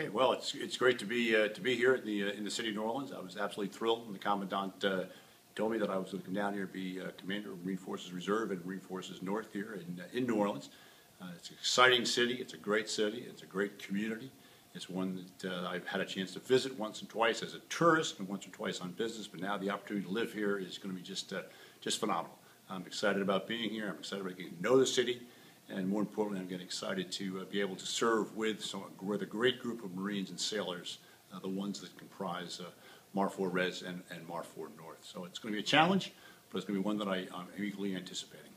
Okay, well, it's great to be here in the city of New Orleans. I was absolutely thrilled when the commandant told me that I was going to come down here and be commander of Marine Forces Reserve and Marine Forces North here in New Orleans. It's an exciting city. It's a great city. It's a great community. It's one that I've had a chance to visit once and twice as a tourist and once or twice on business, but now the opportunity to live here is going to be just phenomenal. I'm excited about being here. I'm excited about getting to know the city, and more importantly, I'm getting excited to be able to serve with a great group of Marines and sailors, the ones that comprise Marfor Res and Marfor North. So it's going to be a challenge, but it's going to be one that I'm eagerly anticipating.